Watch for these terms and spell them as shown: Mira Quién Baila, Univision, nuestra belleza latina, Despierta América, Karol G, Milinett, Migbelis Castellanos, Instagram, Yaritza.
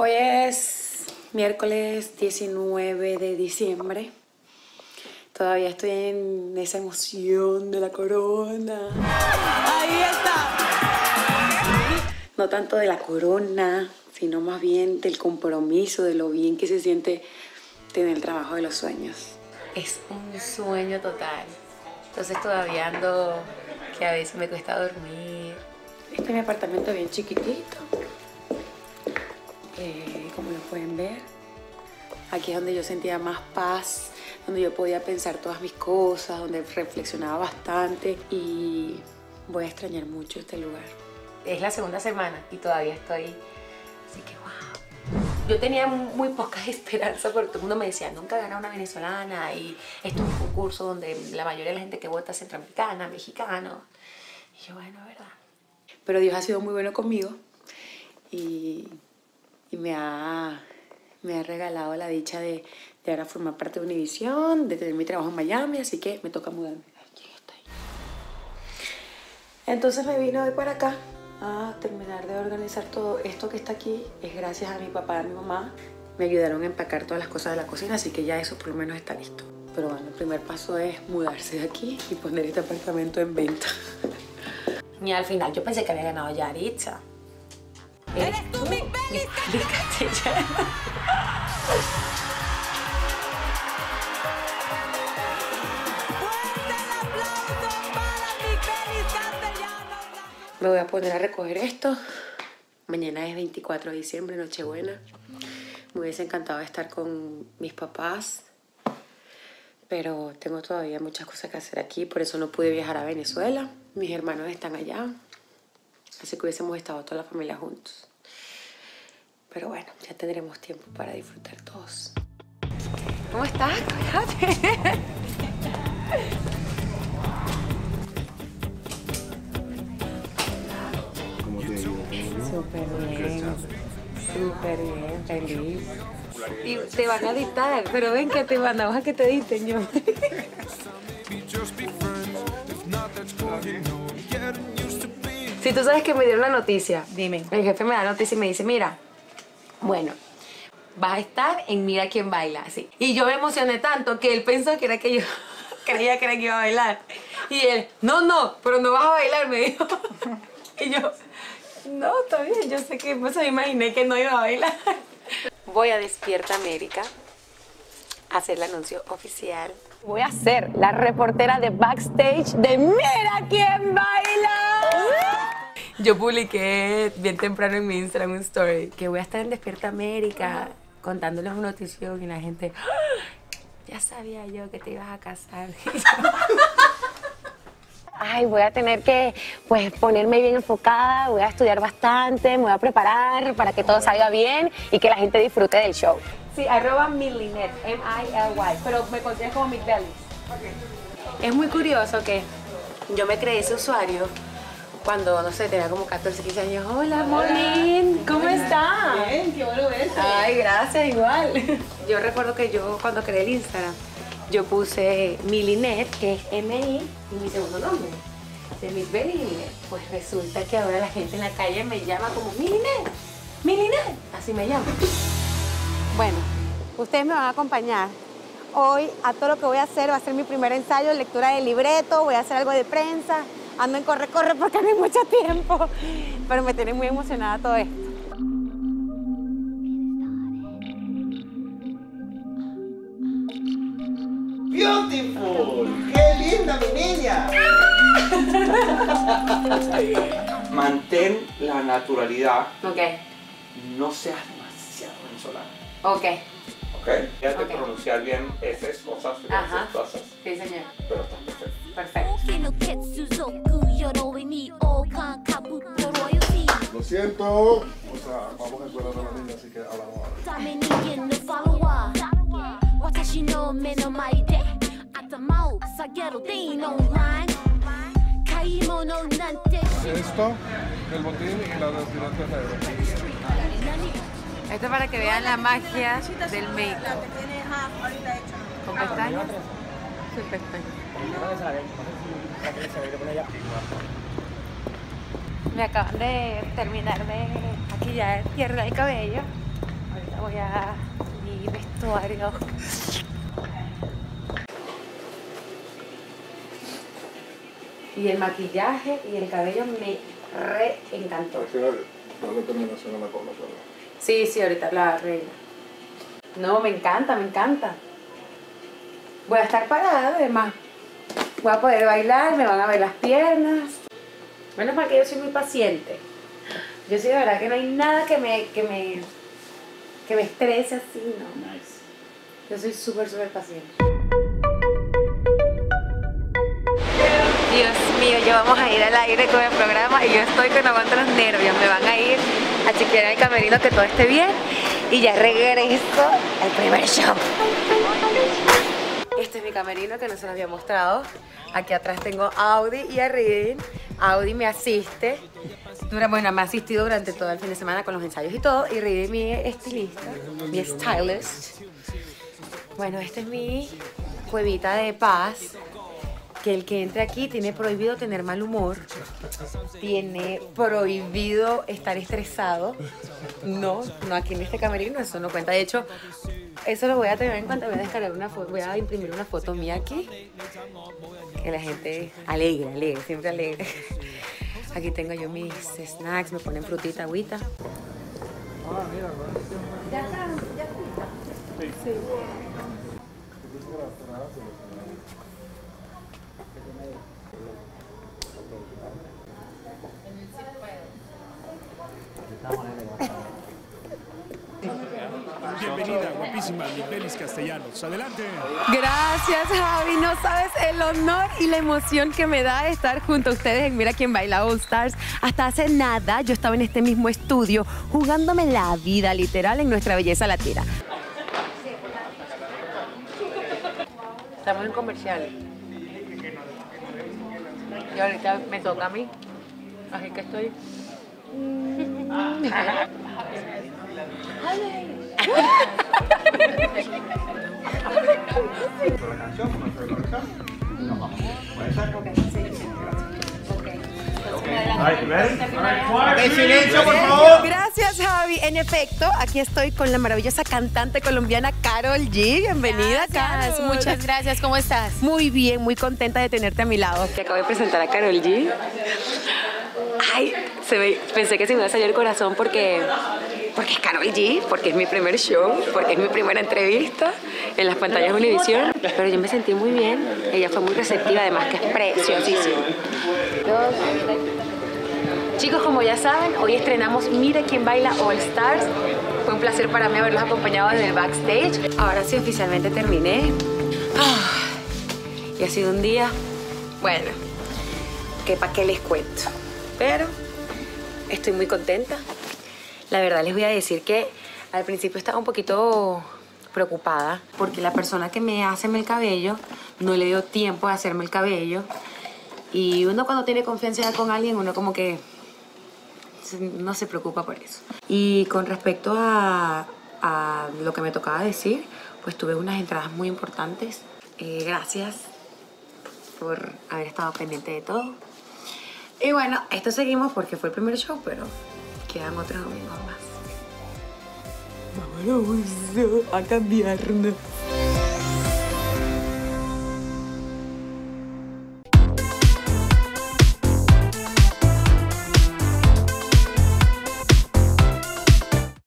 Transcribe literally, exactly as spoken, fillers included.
Hoy es miércoles diecinueve de diciembre. Todavía estoy en esa emoción de la corona. ¡Ahí está! No tanto de la corona, sino más bien del compromiso, de lo bien que se siente tener el trabajo de los sueños. Es un sueño total. Entonces todavía ando que a veces me cuesta dormir. Este es mi apartamento bien chiquitito. Eh, como lo pueden ver, aquí es donde yo sentía más paz, donde yo podía pensar todas mis cosas, donde reflexionaba bastante y voy a extrañar mucho este lugar. Es la segunda semana y todavía estoy, así que wow. Yo tenía muy pocas esperanzas porque todo el mundo me decía, nunca ganará una venezolana y esto es un concurso donde la mayoría de la gente que vota es centroamericana, mexicano. Y yo, bueno, verdad. Pero Dios ha sido muy bueno conmigo y... Y me ha, me ha regalado la dicha de, de ahora formar parte de Univision, de tener mi trabajo en Miami, así que me toca mudarme. Aquí estoy. Entonces me vine hoy para acá a terminar de organizar todo esto que está aquí. Es gracias a mi papá y a mi mamá. Me ayudaron a empacar todas las cosas de la cocina, así que ya eso por lo menos está listo. Pero bueno, el primer paso es mudarse de aquí y poner este apartamento en venta. Mira, al final yo pensé que había ganado ya Yaritza. ¡Eres tú, Migbelis Castellanos! ¡Fuerte el aplauso para Migbelis Castellanos! Me voy a poner a recoger esto. Mañana es veinticuatro de diciembre, Nochebuena. Me hubiese encantado estar con mis papás, pero tengo todavía muchas cosas que hacer aquí, por eso no pude viajar a Venezuela. Mis hermanos están allá. Así que hubiésemos estado toda la familia juntos. Pero bueno, ya tendremos tiempo para disfrutar todos. ¿Cómo estás? Cuídate. ¿Cómo te digo? Súper bien. Súper bien, feliz. Y te van a editar, pero ven que te mandamos a que te editen yo. Si tú sabes que me dieron la noticia. Dime. El jefe me da la noticia y me dice, mira, bueno, vas a estar en Mira Quién Baila, así. Y yo me emocioné tanto que él pensó que era que yo creía que era que iba a bailar. Y él, no, no, pero no vas a bailar, me dijo. Y yo, no, está bien, yo sé que, pues me imaginé que no iba a bailar. Voy a Despierta América a hacer el anuncio oficial. Voy a ser la reportera de backstage de Mira Quién Baila. Yo publiqué bien temprano en mi Instagram un story que voy a estar en Despierta América contándoles una notición y la gente, ya sabía yo que te ibas a casar. Ay, voy a tener que pues ponerme bien enfocada, voy a estudiar bastante, me voy a preparar para que todo salga bien y que la gente disfrute del show. Sí, arroba Milinett, M I L Y, pero me consideras como Migbelis. Okay. Es muy curioso que yo me creé ese usuario cuando, no sé, tenía como catorce, quince años. Hola, Molín, ¿cómo estás? Bien, qué bueno verte. Ay, gracias, igual. Yo recuerdo que yo, cuando creé el Instagram, yo puse Milinett, que es M I, y mi segundo nombre, de Migbelis y Milinett. Pues resulta que ahora la gente en la calle me llama como Milinett, Milinett, así me llaman. Bueno, ustedes me van a acompañar. Hoy a todo lo que voy a hacer, va a ser mi primer ensayo, lectura de libreto, voy a hacer algo de prensa. Ando en corre, corre, porque no hay mucho tiempo. Pero me tiene muy emocionada todo esto. ¡Beautiful! ¡Qué linda, mi niña! Mantén la naturalidad. Ok. No seas demasiado venezolana. Ok. Ok. Fíjate okay. Pronunciar bien esas cosas, esas cosas. Sí, señor. Pero estás perfecto. Perfecto. Lo siento. O sea, vamos a encuadrar a la niña, así que hablamos. Esto, el botín y la desfilante de esto es para que vean la magia del make-up. Con pestañas. Me acaban de terminar de maquillar, tierra y cabello voy a mi vestuario. Y el maquillaje y el cabello me re encantó. Al final, la determinación de la población. Sí, sí, ahorita la reina. No, me encanta, me encanta. Voy a estar parada, además. Voy a poder bailar, me van a ver las piernas. Menos mal que yo soy muy paciente. Yo sí, de verdad que no hay nada que me, que me, que me estrese así, ¿no? Nice. Yo soy súper, súper paciente. Dios mío, ya vamos a ir al aire con el programa y yo estoy que no aguanto los nervios. Me van a ir a chequear en el camerino que todo esté bien y ya regreso al primer show. Este es mi camerino que no se los había mostrado. Aquí atrás tengo a Audi y a Ridin. Audi me asiste. Bueno, me ha asistido durante todo el fin de semana con los ensayos y todo. Y Ridin, mi estilista, mi stylist. Bueno, esta es mi cuevita de paz. Que el que entre aquí tiene prohibido tener mal humor. Tiene prohibido estar estresado. No, no aquí en este camerino, eso no cuenta. De hecho, eso lo voy a tener en cuenta. Voy a descargar una foto, voy a imprimir una foto mía aquí. Que la gente alegre, alegre, siempre alegre. Aquí tengo yo mis snacks, me ponen frutita, agüita. Ah, mira, ¿ya está? ¿Ya está? Sí. Sí. Bienvenida, guapísima, Migbelis Castellanos. Adelante. Gracias, Javi. No sabes el honor y la emoción que me da estar junto a ustedes en Mira Quién Baila All Stars. Hasta hace nada yo estaba en este mismo estudio jugándome la vida literal en Nuestra Belleza Latina. Estamos en comerciales. Y ahorita me toca a mí. Así que estoy... Gracias, Javi. En efecto, aquí estoy con la maravillosa cantante colombiana Karol G. Bienvenida, Karol. Muchas gracias, ¿cómo estás? Muy bien, muy contenta de tenerte a mi lado. Te acabo de presentar a Karol G. Ay, se me, pensé que se me iba a salir el corazón porque, porque es Karol G, porque es mi primer show, porque es mi primera entrevista en las pantallas de Univision. Pero yo me sentí muy bien, ella fue muy receptiva, además que es preciosísima. Chicos, como ya saben, hoy estrenamos Mira Quién Baila All Stars. Fue un placer para mí haberlos acompañado desde el backstage. Ahora sí, oficialmente terminé. Y ha sido un día, bueno, que para qué les cuento. Pero estoy muy contenta. La verdad les voy a decir que al principio estaba un poquito preocupada porque la persona que me hace el cabello no le dio tiempo de hacerme el cabello. Y uno cuando tiene confianza con alguien, uno como que no se preocupa por eso. Y con respecto a, a lo que me tocaba decir, pues tuve unas entradas muy importantes. Eh, gracias por haber estado pendiente de todo. Y bueno, esto seguimos porque fue el primer show, pero quedan otros domingos más. Vámonos a cambiarnos.